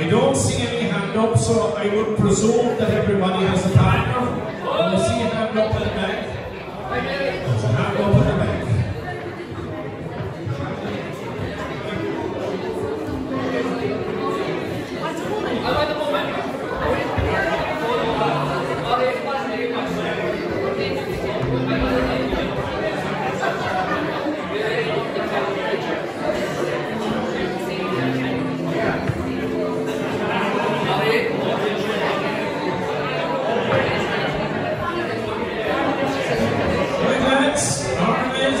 I don't see any hand up, so I would presume that everybody has a hand up. And I see a hand up at the back. There's a hand up at the back. Arms,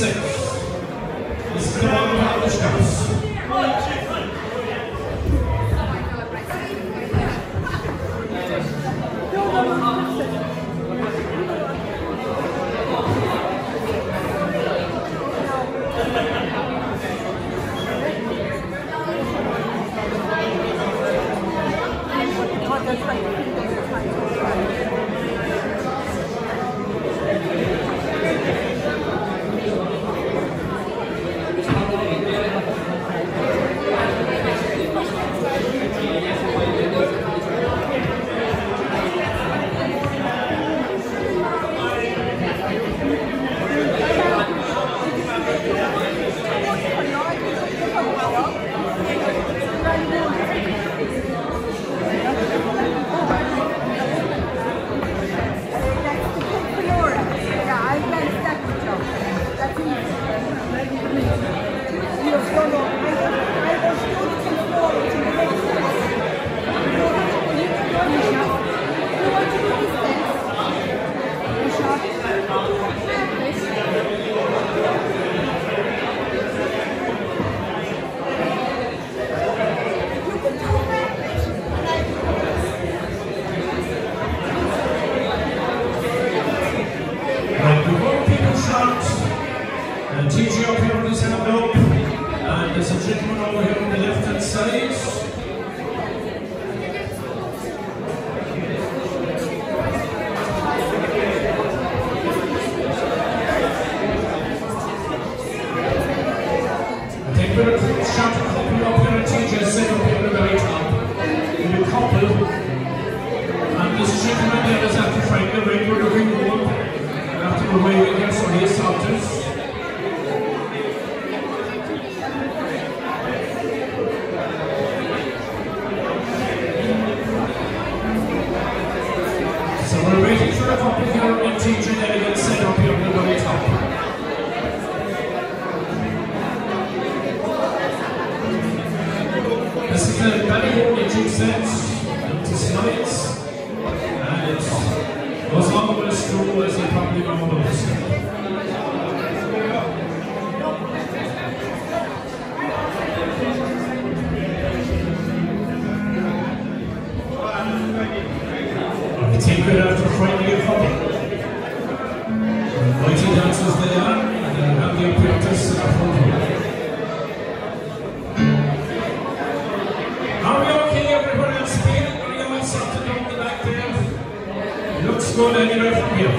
Go anywhere from here.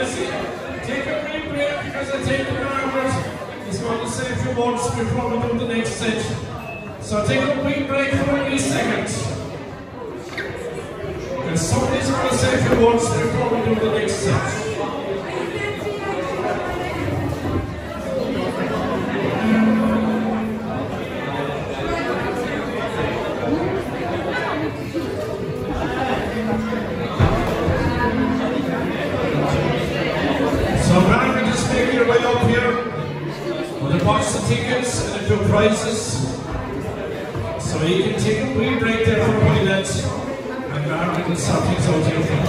Tennessee. Take a brief break because I think the nervous is going to say a few words before we do the next set. So take a quick break for at least seconds. And somebody's going to say a few words before we do the next set. Tickets and a few prizes, so you can take a wee break there for toilets and grab little something out of your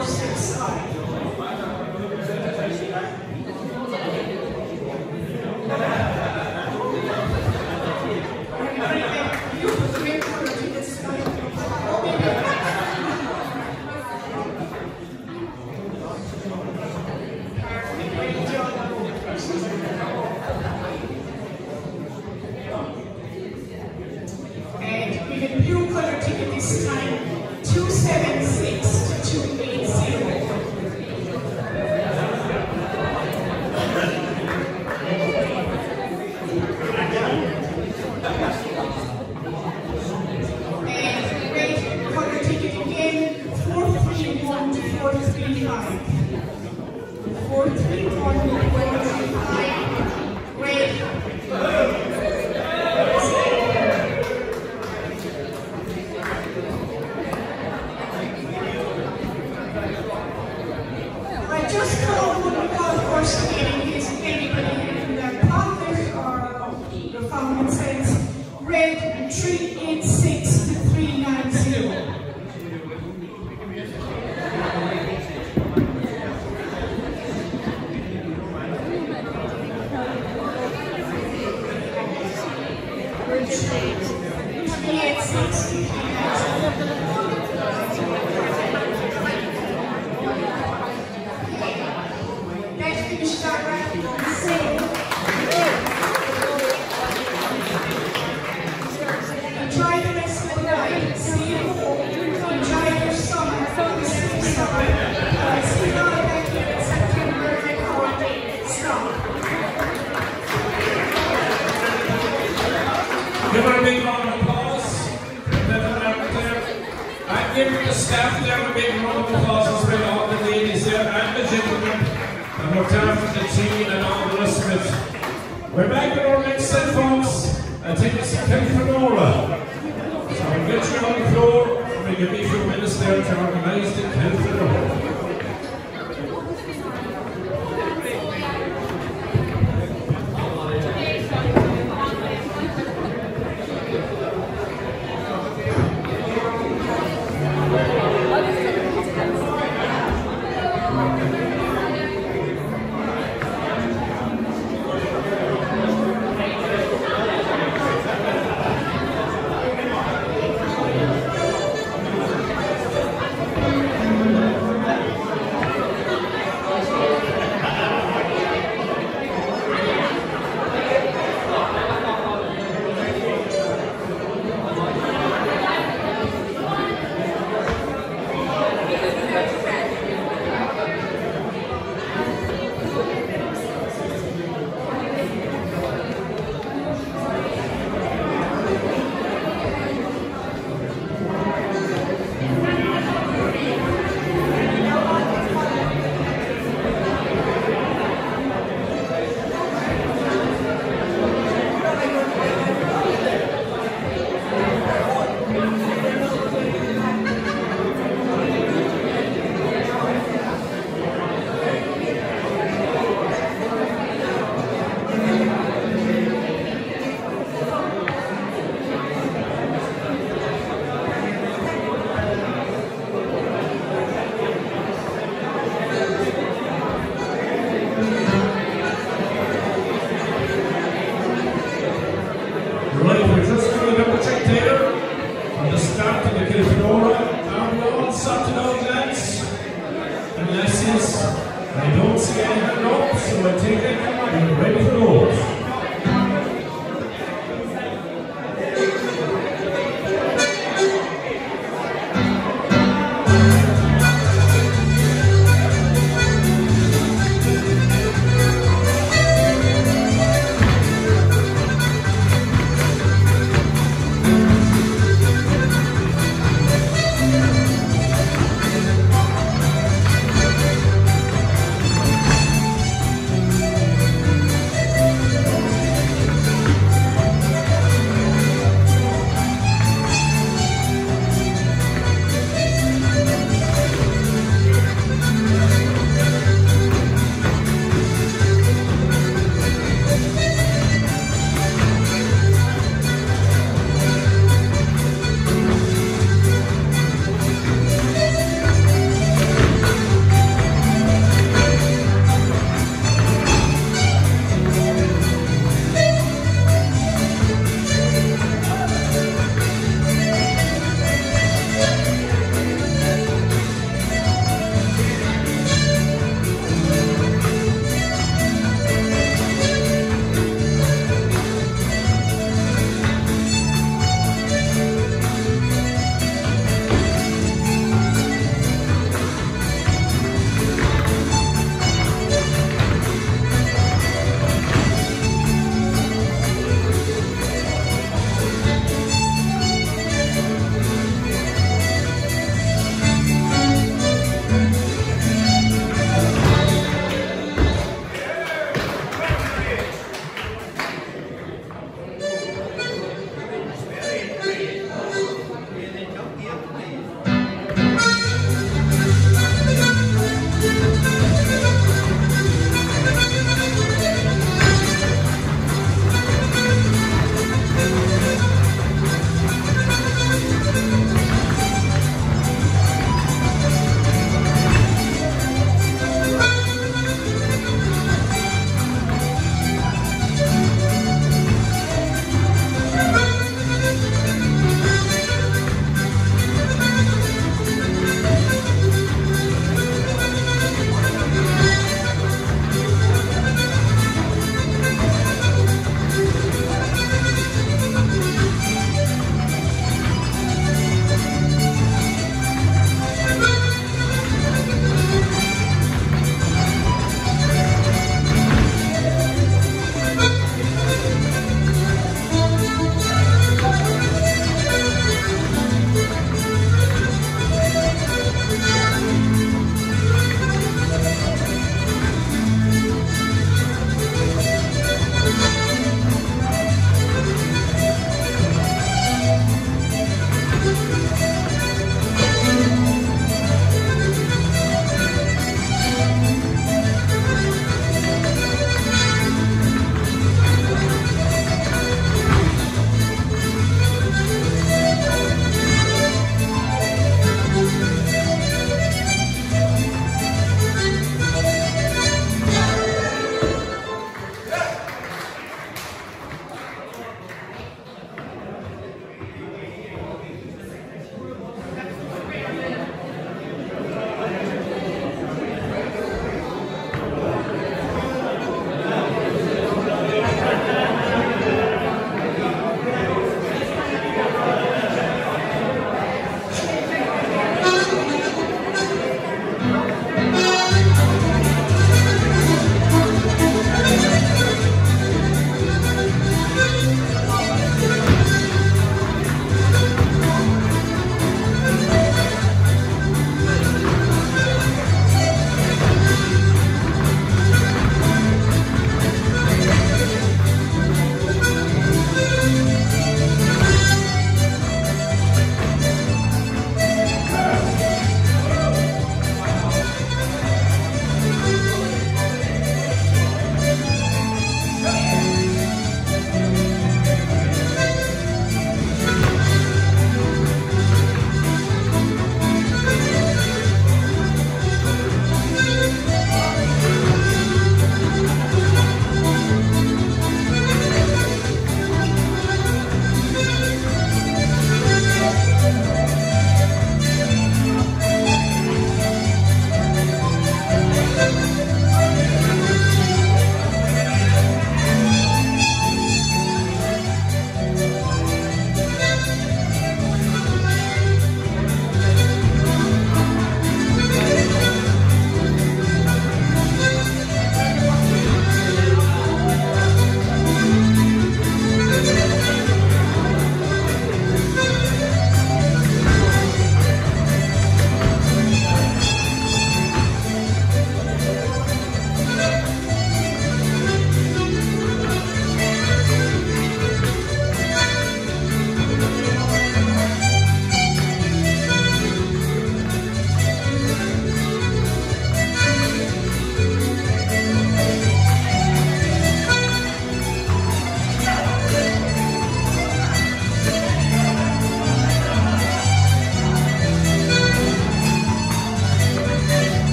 4 6.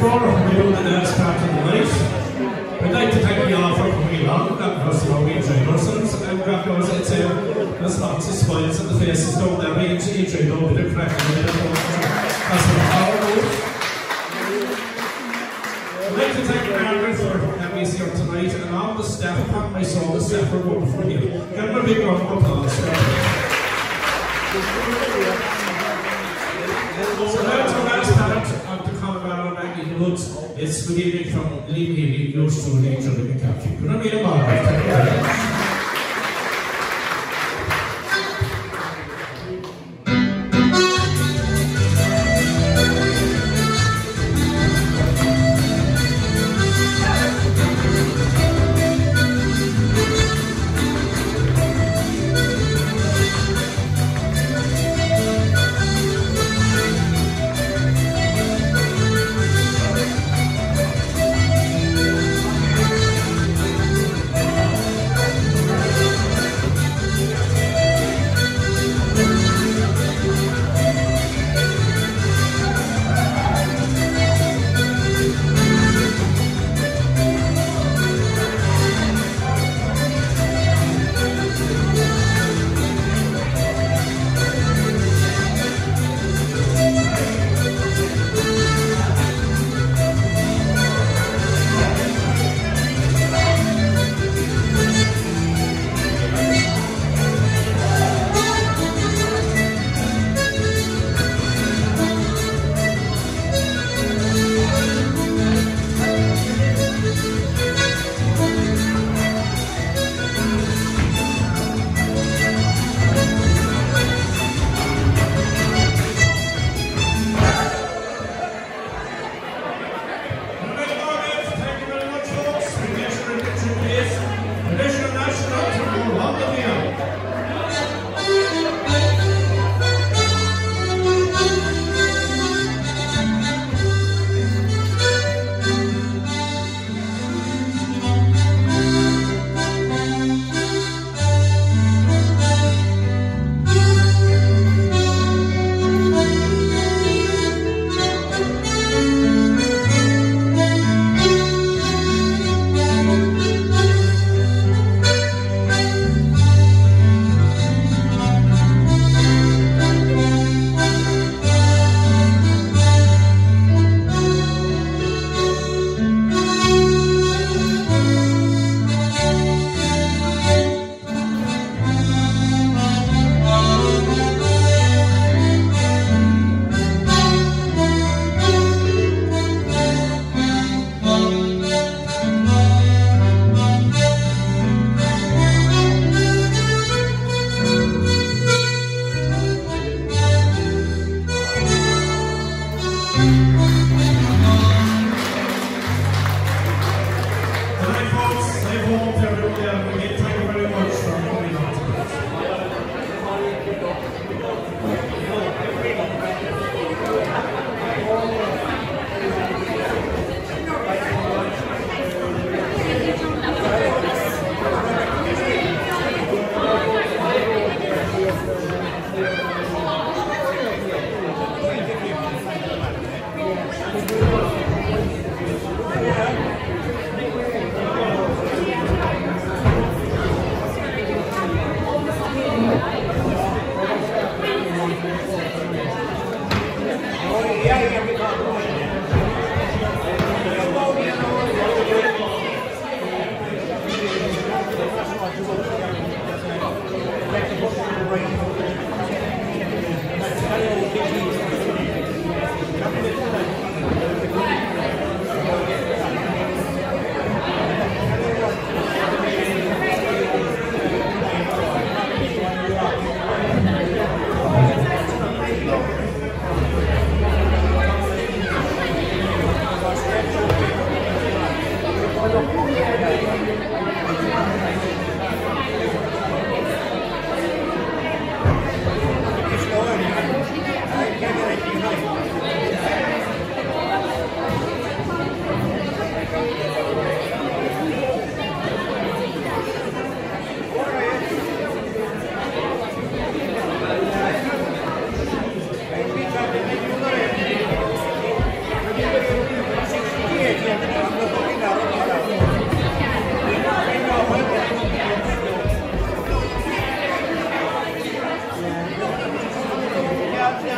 for we do the dance part of the night. We'd like to thank you all for coming along. That was how we enjoyed ourselves. And back goes at 2. There's lots of smiles on the faces down there. We actually enjoyed all the cracking. That's an hour move. I'd like to thank Margaret for having us here tonight and all the staff. And my soul, the staff were wonderful here. Give them a big round of applause. So now it's our last part of the Colorado Maggie Woods. It's the evening from Leave Me Goes to an Angel in the Country. We're going to meet them all right. Thank you very much.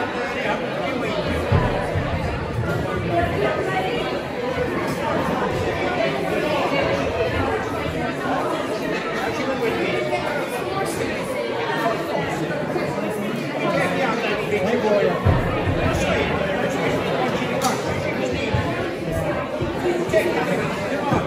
Take